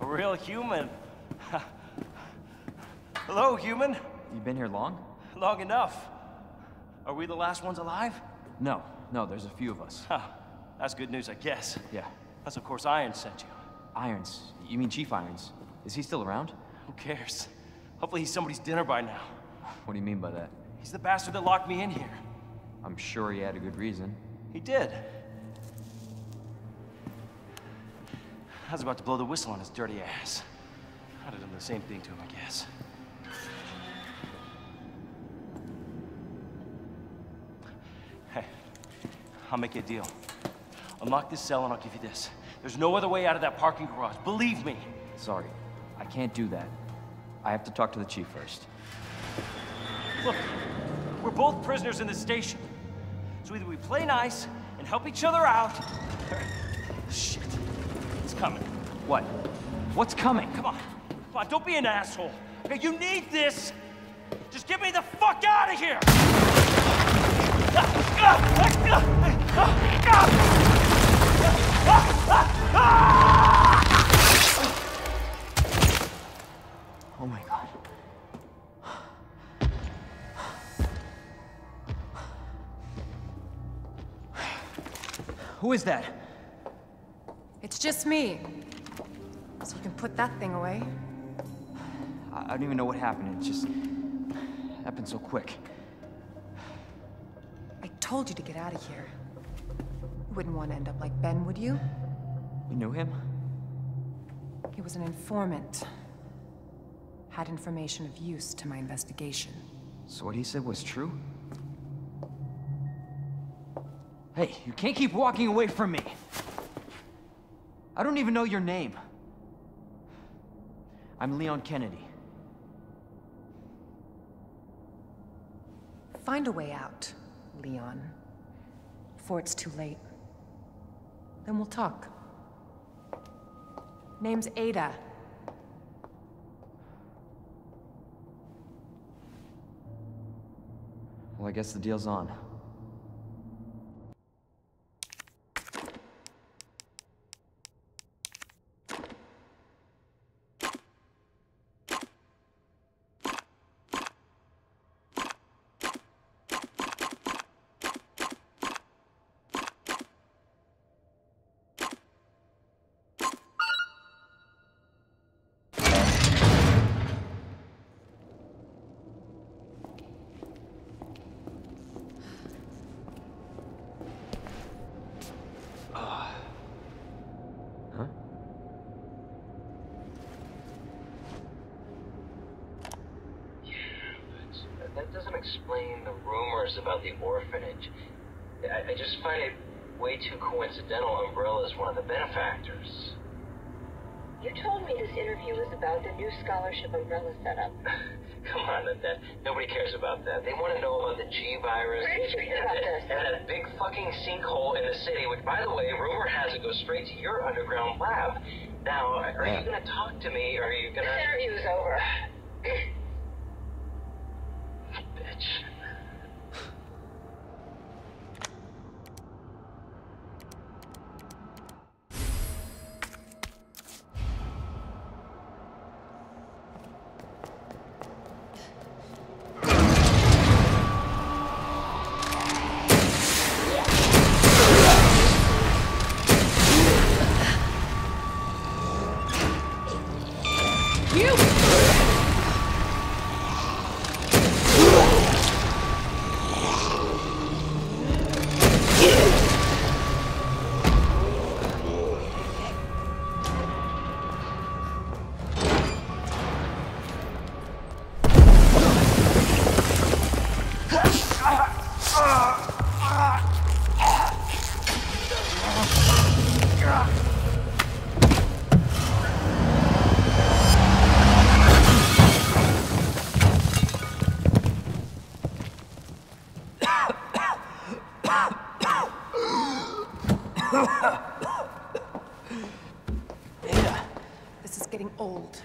A real human. Hello, human. You been here long? Long enough. Are we the last ones alive? No, no, there's a few of us. Huh. That's good news, I guess. Yeah. That's of course Irons sent you. Irons? You mean Chief Irons? Is he still around? Who cares? Hopefully he's somebody's dinner by now. What do you mean by that? He's the bastard that locked me in here. I'm sure he had a good reason. He did. I was about to blow the whistle on his dirty ass. I'd have done the same thing to him, I guess. Hey, I'll make you a deal. Unlock this cell and I'll give you this. There's no other way out of that parking garage, believe me! Sorry, I can't do that. I have to talk to the chief first. Look, we're both prisoners in this station. So either we play nice and help each other out, or... Shit, it's coming. What? What's coming? Come on, come on, don't be an asshole. Okay, you need this. Just get me the fuck out of here! Oh my God. Who is that? It's just me. So you can put that thing away. I don't even know what happened. It just happened so quick. I told you to get out of here. You wouldn't want to end up like Ben, would you? You knew him? He was an informant. Had information of use to my investigation. So what he said was true? Hey, you can't keep walking away from me. I don't even know your name. I'm Leon Kennedy. Find a way out, Leon. Before it's too late. Then we'll talk. Name's Ada. Well, I guess the deal's on. Explain the rumors about the orphanage. I just find it way too coincidental Umbrella is one of the benefactors. You told me this interview was about the new scholarship Umbrella set up. Come on, that nobody cares about that. They want to know about the G virus and that big fucking sinkhole in the city, which, by the way, rumor has it goes straight to your underground lab. Now, are you going to talk to me, or are you going to... This interview's over. This is getting old.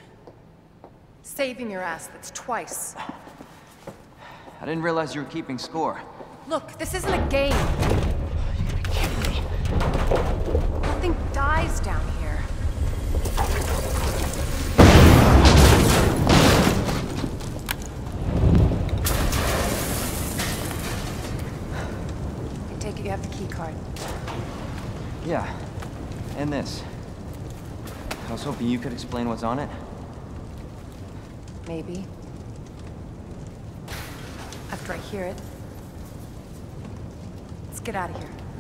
Saving your ass, that's twice. I didn't realize you were keeping score. Look, this isn't a game. You gotta be kidding me. Nothing dies down here. was hoping you could explain what's on it. Maybe. After I hear it. Let's get out of here.